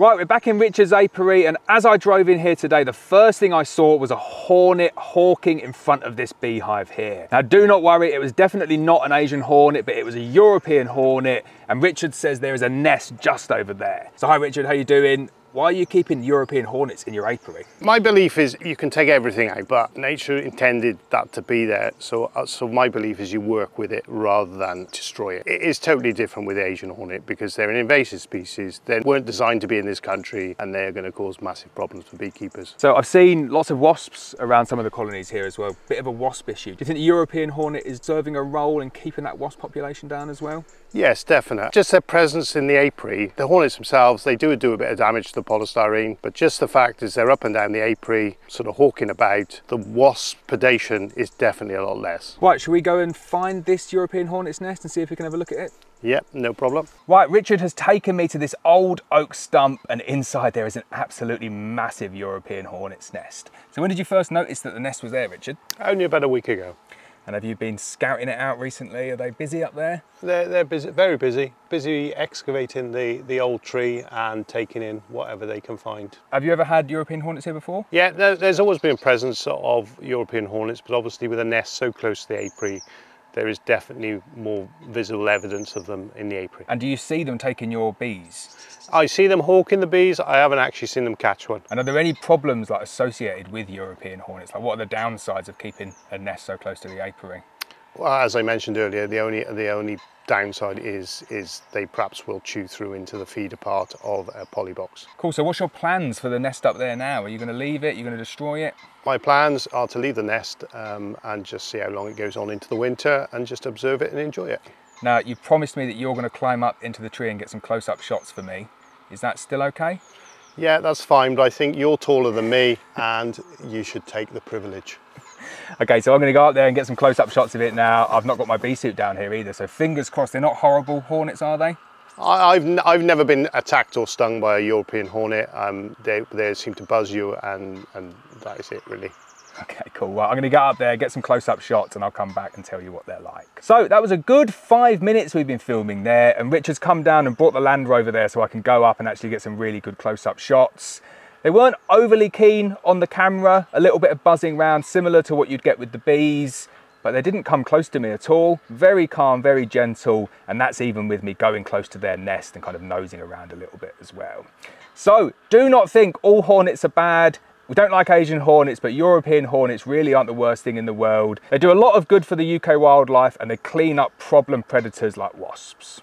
Right, we're back in Richard's apiary, and as I drove in here today, the first thing I saw was a hornet hawking in front of this beehive here. Now, do not worry, it was definitely not an Asian hornet, but it was a European hornet, and Richard says there is a nest just over there. So hi Richard, how you doing? Why are you keeping European hornets in your apiary? My belief is you can take everything out, but nature intended that to be there. So my belief is you work with it rather than destroy it. It is totally different with the Asian hornet because they're an invasive species. They weren't designed to be in this country, and they're going to cause massive problems for beekeepers. So I've seen lots of wasps around some of the colonies here as well. Bit of a wasp issue. Do you think the European hornet is serving a role in keeping that wasp population down as well? Yes, definitely. Just their presence in the apiary, the hornets themselves, they do a bit of damage to the polystyrene, but just the fact is they're up and down the apiary, sort of hawking about, the wasp predation is definitely a lot less. Right, should we go and find this European hornet's nest and see if we can have a look at it? Yep, no problem. Right, Richard has taken me to this old oak stump, and inside there is an absolutely massive European hornet's nest. So when did you first notice that the nest was there, Richard? Only about a week ago. And have you been scouting it out recently? Are they busy up there? They're busy, very busy. Busy excavating the old tree and taking in whatever they can find. Have you ever had European hornets here before? Yeah, there's always been a presence of European hornets, but obviously with a nest so close to the apiary, there is definitely more visible evidence of them in the apiary. And do you see them taking your bees? I see them hawking the bees. I haven't actually seen them catch one. And are there any problems like associated with European hornets? Like what are the downsides of keeping a nest so close to the apiary? Well, as I mentioned earlier, the only downside is they perhaps will chew through into the feeder part of a polybox. Cool, so what's your plans for the nest up there now? Are you going to leave it? Are you going to destroy it? My plans are to leave the nest and just see how long it goes on into the winter and just observe it and enjoy it. Now, you promised me that you're going to climb up into the tree and get some close-up shots for me. Is that still okay? Yeah, that's fine, but I think you're taller than me and you should take the privilege. Okay, so I'm going to go up there and get some close-up shots of it now. I've not got my bee suit down here either, so fingers crossed they're not horrible hornets, are they? I've never been attacked or stung by a European hornet. They seem to buzz you and that is it, really. Okay, cool. Well, I'm going to go up there, get some close-up shots, and I'll come back and tell you what they're like. So that was a good 5 minutes we've been filming there, and Richard's come down and brought the Land Rover there so I can go up and actually get some really good close-up shots. They weren't overly keen on the camera, a little bit of buzzing round, similar to what you'd get with the bees, but they didn't come close to me at all. Very calm, very gentle, and that's even with me going close to their nest and kind of nosing around a little bit as well. So do not think all hornets are bad. We don't like Asian hornets, but European hornets really aren't the worst thing in the world. They do a lot of good for the UK wildlife, and they clean up problem predators like wasps.